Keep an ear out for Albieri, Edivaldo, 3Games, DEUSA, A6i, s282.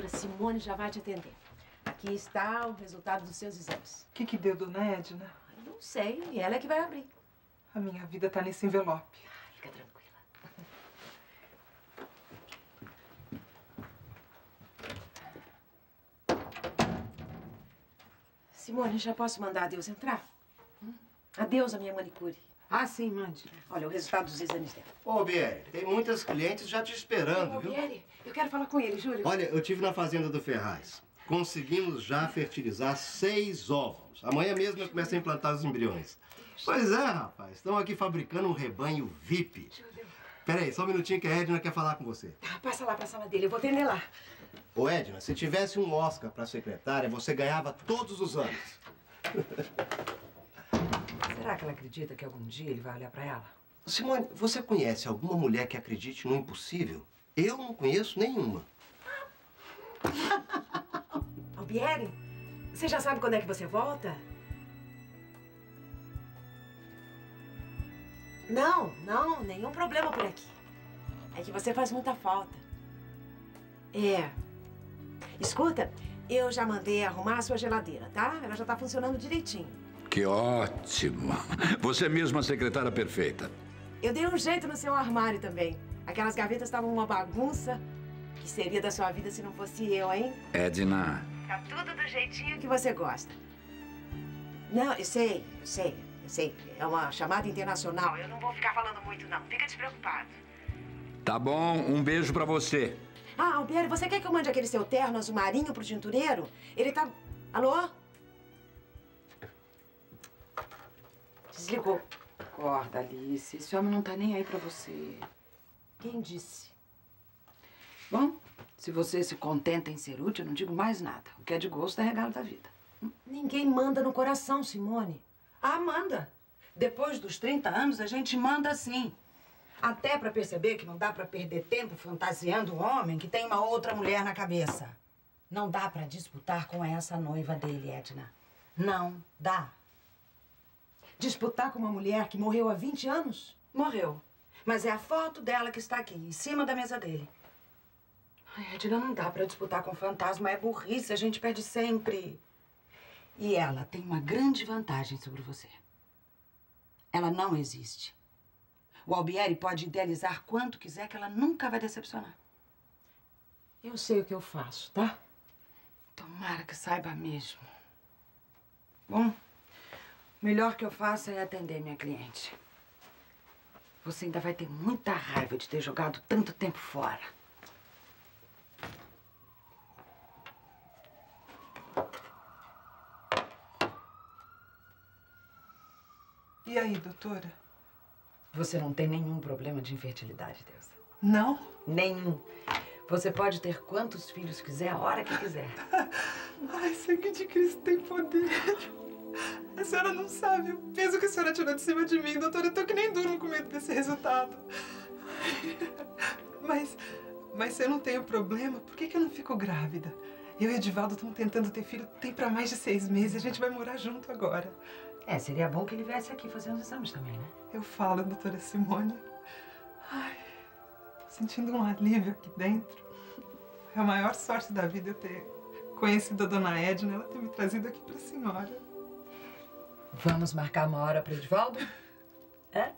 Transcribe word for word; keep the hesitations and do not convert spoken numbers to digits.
doutora Simone já vai te atender. Aqui está o resultado dos seus exames. O que que deu, dona Edna? Eu não sei, ela é que vai abrir. A minha vida tá nesse envelope. Ai, fica tranquila. Simone, já posso mandar a Deus entrar? Hum? Adeus a minha manicure. Ah, sim, mande. Olha, o resultado dos exames dela. Ô, Albieri, tem muitas clientes já te esperando, Ô, viu? Albieri, eu quero falar com ele, Júlio. Olha, eu estive na fazenda do Ferraz. Conseguimos já fertilizar seis óvulos. Amanhã mesmo eu começo a implantar os embriões. Pois é, rapaz. Estão aqui fabricando um rebanho V I P. Júlio. Peraí, só um minutinho que a Edna quer falar com você. Tá, passa lá pra sala dele. Eu vou atender lá. Ô, Edna, se tivesse um Oscar pra secretária, você ganhava todos os anos. Será que ela acredita que algum dia ele vai olhar pra ela? Simone, você conhece alguma mulher que acredite no impossível? Eu não conheço nenhuma. Albieri, você já sabe quando é que você volta? Não, não, nenhum problema por aqui. É que você faz muita falta. É. Escuta, eu já mandei arrumar a sua geladeira, tá? Ela já tá funcionando direitinho. Que ótimo! Você mesma a secretária perfeita. Eu dei um jeito no seu armário também. Aquelas gavetas estavam uma bagunça. O que seria da sua vida se não fosse eu, hein? Edna. Tá tudo do jeitinho que você gosta. Não, eu sei, eu sei, eu sei. É uma chamada internacional. Eu não vou ficar falando muito, não. Fica despreocupado. Tá bom, um beijo pra você. Ah, Albieri, você quer que eu mande aquele seu terno azul marinho pro tintureiro? Ele tá... Alô? Desligou. Acorda, Alice. Esse homem não tá nem aí pra você. Quem disse? Bom, se você se contenta em ser útil, eu não digo mais nada. O que é de gosto é regalo da vida. Ninguém manda no coração, Simone. Ah, manda. Depois dos trinta anos, a gente manda sim. Até pra perceber que não dá pra perder tempo fantasiando um homem que tem uma outra mulher na cabeça. Não dá pra disputar com essa noiva dele, Edna. Não dá. Disputar com uma mulher que morreu há vinte anos? Morreu. Mas é a foto dela que está aqui, em cima da mesa dele. Ai, Edna, não dá pra disputar com fantasma. É burrice, a gente perde sempre. E ela tem uma grande vantagem sobre você. Ela não existe. O Albieri pode idealizar quanto quiser que ela nunca vai decepcionar. Eu sei o que eu faço, tá? Tomara que saiba mesmo. Bom... O melhor que eu faço é atender minha cliente. Você ainda vai ter muita raiva de ter jogado tanto tempo fora. E aí, doutora? Você não tem nenhum problema de infertilidade, Deusa. Não? Nenhum. Você pode ter quantos filhos quiser, a hora que quiser. Ai, sangue de Cristo tem poder. A senhora não sabe o peso que a senhora tirou de cima de mim, doutora. Eu tô que nem durmo com medo desse resultado. Mas, mas se eu não tenho problema, por que que eu não fico grávida? Eu e Edivaldo estamos tentando ter filho, tem pra mais de seis meses, a gente vai morar junto agora. É, seria bom que ele viesse aqui fazer uns exames também, né? Eu falo, doutora Simone. Ai, tô sentindo um alívio aqui dentro. É a maior sorte da vida eu ter conhecido a dona Edna, ela ter me trazido aqui pra senhora. Vamos marcar uma hora para o Edivaldo? É?